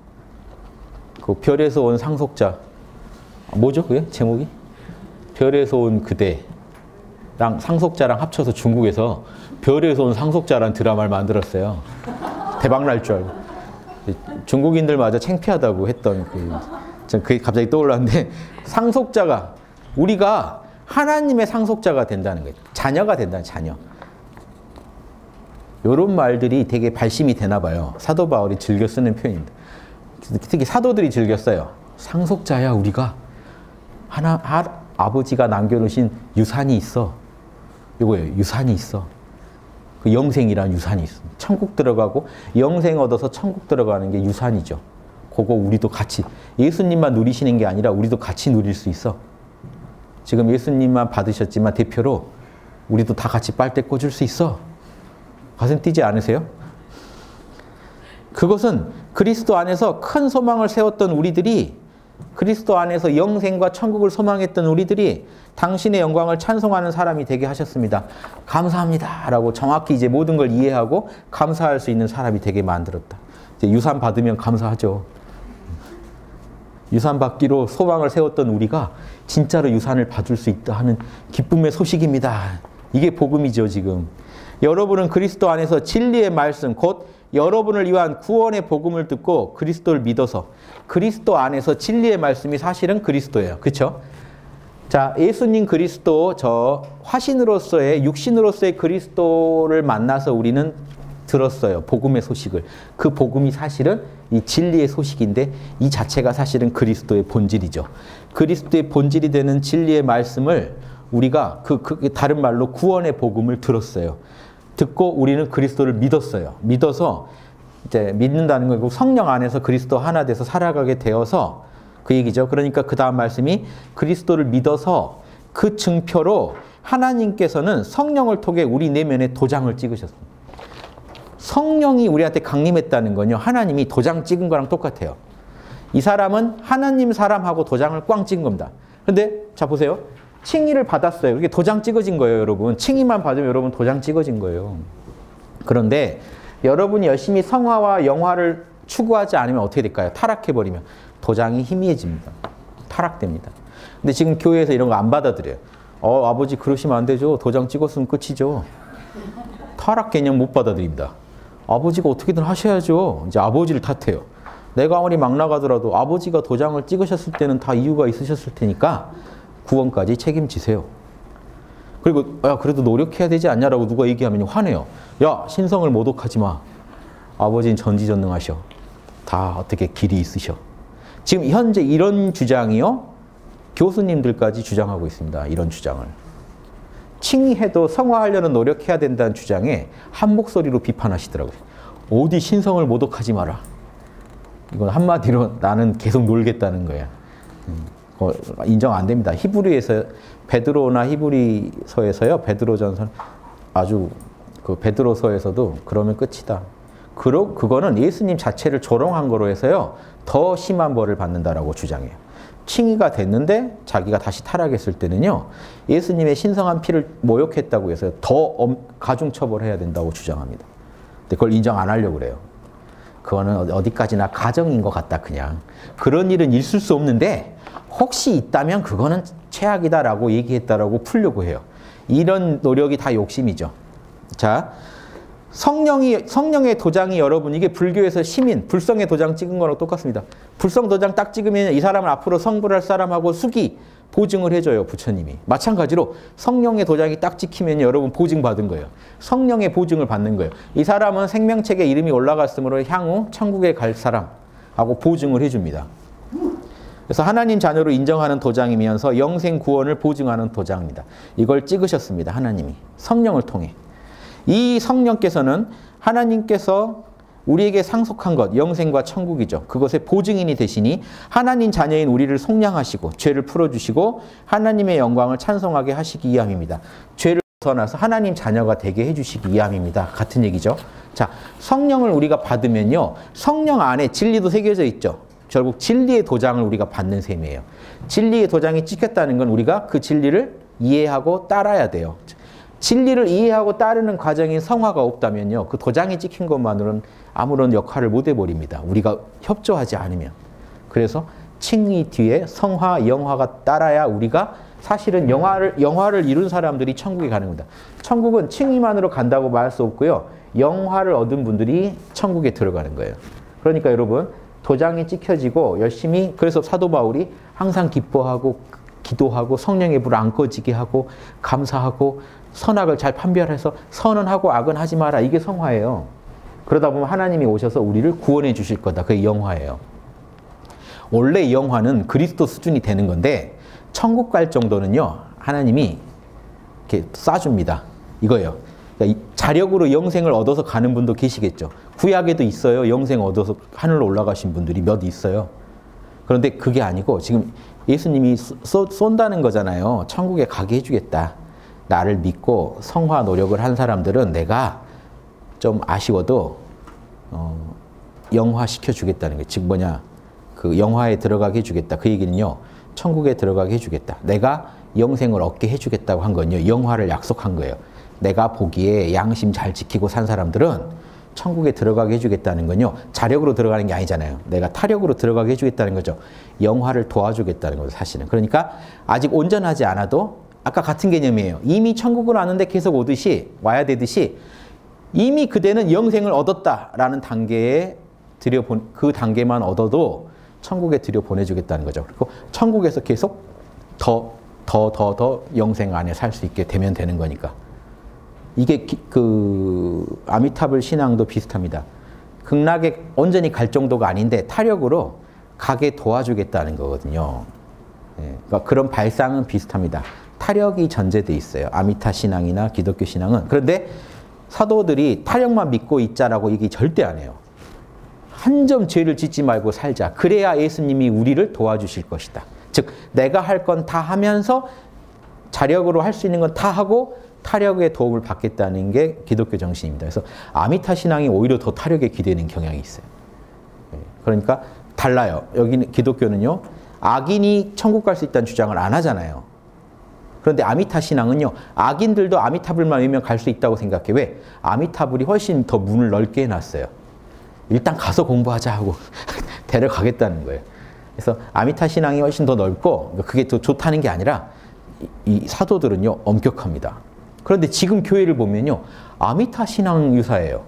그 별에서 온 상속자. 뭐죠 그게? 제목이? 별에서 온 그대랑 상속자랑 합쳐서 중국에서 별에서 온 상속자라는 드라마를 만들었어요. 대박 날 줄 알고. 중국인들마저 창피하다고 했던 그게 갑자기 떠올랐는데 상속자가 우리가 하나님의 상속자가 된다는 거예요. 자녀가 된다는 자녀. 이런 말들이 되게 발심이 되나 봐요. 사도 바울이 즐겨 쓰는 표현입니다. 특히 사도들이 즐겨 써요. 상속자야 우리가. 아버지가 남겨놓으신 유산이 있어. 이거예요. 유산이 있어. 그 영생이라는 유산이 있어. 천국 들어가고 영생 얻어서 천국 들어가는 게 유산이죠. 그거 우리도 같이 예수님만 누리시는 게 아니라 우리도 같이 누릴 수 있어. 지금 예수님만 받으셨지만 대표로 우리도 다 같이 빨대 꽂을 수 있어. 가슴 뛰지 않으세요? 그것은 그리스도 안에서 큰 소망을 세웠던 우리들이, 그리스도 안에서 영생과 천국을 소망했던 우리들이 당신의 영광을 찬송하는 사람이 되게 하셨습니다. 감사합니다 라고 정확히 이제 모든 걸 이해하고 감사할 수 있는 사람이 되게 만들었다. 이제 유산 받으면 감사하죠. 유산 받기로 소망을 세웠던 우리가 진짜로 유산을 받을 수 있다 하는 기쁨의 소식입니다. 이게 복음이죠. 지금 여러분은 그리스도 안에서 진리의 말씀, 곧 여러분을 위한 구원의 복음을 듣고 그리스도를 믿어서, 그리스도 안에서 진리의 말씀이 사실은 그리스도예요. 그렇죠? 자, 예수님 그리스도, 저 화신으로서의, 육신으로서의 그리스도를 만나서 우리는 들었어요. 복음의 소식을. 그 복음이 사실은 이 진리의 소식인데, 이 자체가 사실은 그리스도의 본질이죠. 그리스도의 본질이 되는 진리의 말씀을 우리가 다른 말로 구원의 복음을 들었어요. 듣고 우리는 그리스도를 믿었어요. 믿어서 이제 믿는다는 거고, 성령 안에서 그리스도 하나 돼서 살아가게 되어서, 그 얘기죠. 그러니까 그 다음 말씀이 그리스도를 믿어서 그 증표로 하나님께서는 성령을 통해 우리 내면에 도장을 찍으셨습니다. 성령이 우리한테 강림했다는 건요, 하나님이 도장 찍은 거랑 똑같아요. 이 사람은 하나님 사람하고 도장을 꽝 찍은 겁니다. 근데 자 보세요. 칭의를 받았어요. 이게 도장 찍어진 거예요, 여러분. 칭의만 받으면 여러분 도장 찍어진 거예요. 그런데 여러분이 열심히 성화와 영화를 추구하지 않으면 어떻게 될까요? 타락해버리면 도장이 희미해집니다. 타락됩니다. 근데 지금 교회에서 이런 거 안 받아들여요. 아버지 그러시면 안 되죠. 도장 찍었으면 끝이죠. 타락 개념 못 받아들입니다. 아버지가 어떻게든 하셔야죠. 이제 아버지를 탓해요. 내가 아무리 막 나가더라도 아버지가 도장을 찍으셨을 때는 다 이유가 있으셨을 테니까 구원까지 책임지세요. 그리고 야, 그래도 노력해야 되지 않냐라고 누가 얘기하면 화내요. 야, 신성을 모독하지 마. 아버지는 전지전능하셔. 다 어떻게 길이 있으셔. 지금 현재 이런 주장이요, 교수님들까지 주장하고 있습니다. 이런 주장을. 칭의해도 성화하려는 노력해야 된다는 주장에 한 목소리로 비판하시더라고요. 어디 신성을 모독하지 마라. 이건 한마디로 나는 계속 놀겠다는 거야. 인정 안 됩니다. 히브리에서, 베드로나 히브리서에서요, 베드로전서, 아주 그 베드로서에서도 그러면 끝이다. 그거는 예수님 자체를 조롱한 거로 해서요, 더 심한 벌을 받는다라고 주장해요. 칭의가 됐는데 자기가 다시 타락했을 때는요, 예수님의 신성한 피를 모욕했다고 해서 더 가중처벌해야 된다고 주장합니다. 근데 그걸 인정 안 하려고 그래요. 그거는 어디까지나 가정인 것 같다, 그냥. 그런 일은 있을 수 없는데 혹시 있다면 그거는 최악이다라고 얘기했다라고 풀려고 해요. 이런 노력이 다 욕심이죠. 자, 성령의 도장이 여러분, 이게 불교에서 시민, 불성의 도장 찍은 거랑 똑같습니다. 불성 도장 딱 찍으면 이 사람을 앞으로 성불할 사람하고 수기, 보증을 해줘요, 부처님이. 마찬가지로 성령의 도장이 딱 찍히면 여러분 보증받은 거예요. 성령의 보증을 받는 거예요. 이 사람은 생명책에 이름이 올라갔으므로 향후 천국에 갈 사람하고 보증을 해줍니다. 그래서 하나님 자녀로 인정하는 도장이면서 영생 구원을 보증하는 도장입니다. 이걸 찍으셨습니다, 하나님이. 성령을 통해. 이 성령께서는 하나님께서 우리에게 상속한 것, 영생과 천국이죠. 그것의 보증인이 되시니 하나님 자녀인 우리를 속량하시고 죄를 풀어주시고 하나님의 영광을 찬송하게 하시기 위함입니다. 죄를 벗어나서 하나님 자녀가 되게 해주시기 위함입니다. 같은 얘기죠. 자, 성령을 우리가 받으면요, 성령 안에 진리도 새겨져 있죠. 결국 진리의 도장을 우리가 받는 셈이에요. 진리의 도장이 찍혔다는 건 우리가 그 진리를 이해하고 따라야 돼요. 진리를 이해하고 따르는 과정인 성화가 없다면요, 그 도장이 찍힌 것만으로는 아무런 역할을 못 해버립니다. 우리가 협조하지 않으면. 그래서 칭의 뒤에 성화, 영화가 따라야 우리가 사실은 영화를 이룬 사람들이 천국에 가는 겁니다. 천국은 칭의만으로 간다고 말할 수 없고요, 영화를 얻은 분들이 천국에 들어가는 거예요. 그러니까 여러분, 도장이 찍혀지고 열심히, 그래서 사도 바울이 항상 기뻐하고 기도하고 성령의 불을 안 꺼지게 하고 감사하고 선악을 잘 판별해서 선은 하고 악은 하지 마라. 이게 성화예요. 그러다 보면 하나님이 오셔서 우리를 구원해 주실 거다. 그게 영화예요. 원래 영화는 그리스도 수준이 되는 건데 천국 갈 정도는요, 하나님이 이렇게 쏴줍니다. 이거예요. 그러니까 자력으로 영생을 얻어서 가는 분도 계시겠죠. 구약에도 있어요. 영생 얻어서 하늘로 올라가신 분들이 몇 있어요. 그런데 그게 아니고 지금 예수님이 쏜다는 거잖아요. 천국에 가게 해주겠다. 나를 믿고 성화 노력을 한 사람들은 내가 좀 아쉬워도 영화시켜 주겠다는 게, 즉 뭐냐, 그 영화에 들어가게 해주겠다. 그 얘기는요, 천국에 들어가게 해주겠다. 내가 영생을 얻게 해주겠다고 한 건요, 영화를 약속한 거예요. 내가 보기에 양심 잘 지키고 산 사람들은 천국에 들어가게 해주겠다는 건요, 자력으로 들어가는 게 아니잖아요. 내가 타력으로 들어가게 해주겠다는 거죠. 영화를 도와주겠다는 거죠, 사실은. 그러니까 아직 온전하지 않아도, 아까 같은 개념이에요. 이미 천국을 아는데 계속 오듯이, 와야 되듯이, 이미 그대는 영생을 얻었다라는 단계에 그 단계만 얻어도 천국에 들여보내주겠다는 거죠. 그리고 천국에서 계속 더 영생 안에 살 수 있게 되면 되는 거니까. 이게 그 아미타불 신앙도 비슷합니다. 극락에 온전히 갈 정도가 아닌데 타력으로 가게 도와주겠다는 거거든요. 예, 그러니까 그런 발상은 비슷합니다. 타력이 전제돼 있어요. 아미타 신앙이나 기독교 신앙은. 그런데 사도들이 타력만 믿고 있자라고 이게 절대 안 해요. 한 점 죄를 짓지 말고 살자. 그래야 예수님이 우리를 도와주실 것이다. 즉 내가 할 건 다 하면서 자력으로 할 수 있는 건 다 하고 타력의 도움을 받겠다는 게 기독교 정신입니다. 그래서 아미타 신앙이 오히려 더 타력에 기대는 경향이 있어요. 그러니까 달라요. 여기는 기독교는요, 악인이 천국 갈 수 있다는 주장을 안 하잖아요. 그런데 아미타 신앙은요, 악인들도 아미타불만 의면 갈 수 있다고 생각해. 왜? 아미타불이 훨씬 더 문을 넓게 해놨어요. 일단 가서 공부하자 하고 데려가겠다는 거예요. 그래서 아미타 신앙이 훨씬 더 넓고, 그게 더 좋다는 게 아니라 이 사도들은요, 엄격합니다. 그런데 지금 교회를 보면요, 아미타 신앙 유사예요.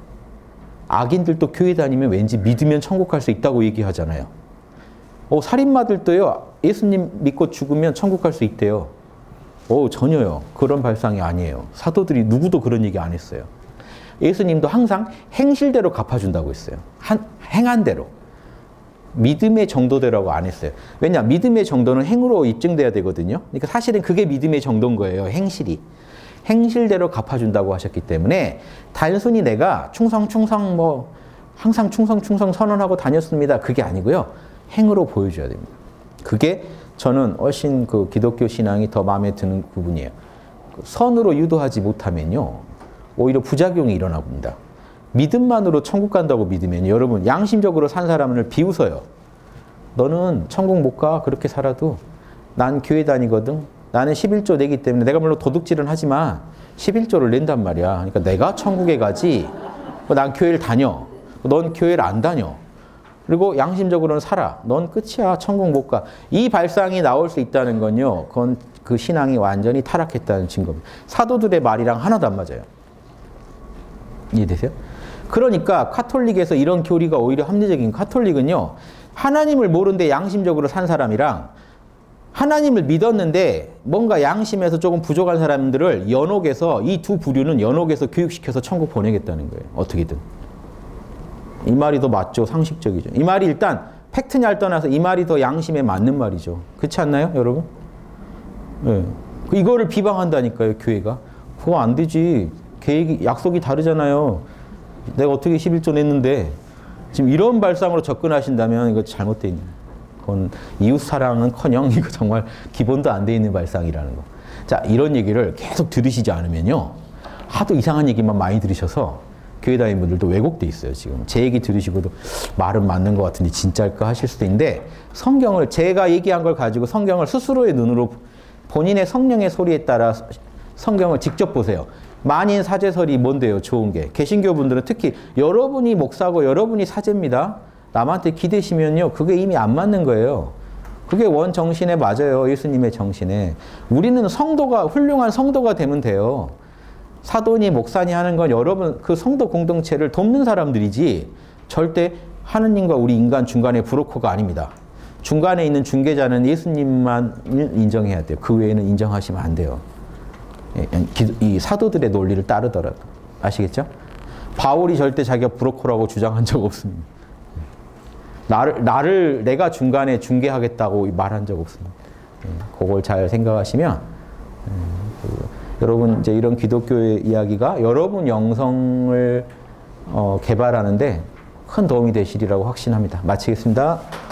악인들도 교회 다니면 왠지 믿으면 천국 갈 수 있다고 얘기하잖아요. 살인마들도요, 예수님 믿고 죽으면 천국 갈 수 있대요. 전혀요. 그런 발상이 아니에요. 사도들이 누구도 그런 얘기 안 했어요. 예수님도 항상 행실대로 갚아준다고 했어요. 행한대로. 믿음의 정도대라고 안 했어요. 왜냐? 믿음의 정도는 행으로 입증돼야 되거든요. 그러니까 사실은 그게 믿음의 정도인 거예요. 행실이. 행실대로 갚아준다고 하셨기 때문에 단순히 내가 충성 뭐 항상 충성 선언하고 다녔습니다. 그게 아니고요. 행으로 보여줘야 됩니다. 그게 저는 훨씬 그 기독교 신앙이 더 마음에 드는 부분이에요. 선으로 유도하지 못하면요, 오히려 부작용이 일어납니다. 믿음만으로 천국 간다고 믿으면 여러분, 양심적으로 산 사람을 비웃어요. 너는 천국 못 가. 그렇게 살아도 난 교회 다니거든. 나는 11조 내기 때문에, 내가 물론 도둑질은 하지만 11조를 낸단 말이야. 그러니까 내가 천국에 가지. 난 교회를 다녀. 넌 교회를 안 다녀. 그리고 양심적으로는 살아. 넌 끝이야. 천국 못 가. 이 발상이 나올 수 있다는 건요, 그건 그 신앙이 완전히 타락했다는 증거입니다. 사도들의 말이랑 하나도 안 맞아요. 이해되세요? 그러니까 카톨릭에서 이런 교리가 오히려 합리적인, 카톨릭은요, 하나님을 모르는데 양심적으로 산 사람이랑 하나님을 믿었는데 뭔가 양심에서 조금 부족한 사람들을 연옥에서, 이 두 부류는 연옥에서 교육시켜서 천국 보내겠다는 거예요. 어떻게든. 이 말이 더 맞죠. 상식적이죠. 이 말이 일단 팩트냐를 떠나서 이 말이 더 양심에 맞는 말이죠. 그렇지 않나요, 여러분? 예. 네. 이거를 비방한다니까요, 교회가. 그거 안 되지. 계획이, 약속이 다르잖아요. 내가 어떻게 11조 냈는데. 지금 이런 발상으로 접근하신다면 이거 잘못돼 있는. 그건 이웃사랑은커녕 이거 정말 기본도 안 돼 있는 발상이라는 거. 자, 이런 얘기를 계속 들으시지 않으면요, 하도 이상한 얘기만 많이 들으셔서 교회 다니는 분들도 왜곡돼 있어요. 지금 제 얘기 들으시고도 말은 맞는 것 같은데 진짜일까 하실 수도 있는데, 성경을, 제가 얘기한 걸 가지고 성경을 스스로의 눈으로, 본인의 성령의 소리에 따라 성경을 직접 보세요. 만인 사제설이 뭔데요, 좋은 게. 개신교 분들은 특히 여러분이 목사고 여러분이 사제입니다. 남한테 기대시면요, 그게 이미 안 맞는 거예요. 그게 원 정신에 맞아요. 예수님의 정신에. 우리는 성도가, 훌륭한 성도가 되면 돼요. 사도니 목사니 하는 건 여러분, 그 성도 공동체를 돕는 사람들이지, 절대 하느님과 우리 인간 중간에 브로커가 아닙니다. 중간에 있는 중개자는 예수님만 인정해야 돼요. 그 외에는 인정하시면 안 돼요. 이 사도들의 논리를 따르더라도. 아시겠죠? 바울이 절대 자기가 브로커라고 주장한 적 없습니다. 내가 중간에 중개하겠다고 말한 적 없습니다. 그걸 잘 생각하시면, 여러분, 이제 이런 기독교의 이야기가 여러분 영성을 개발하는데 큰 도움이 되시리라고 확신합니다. 마치겠습니다.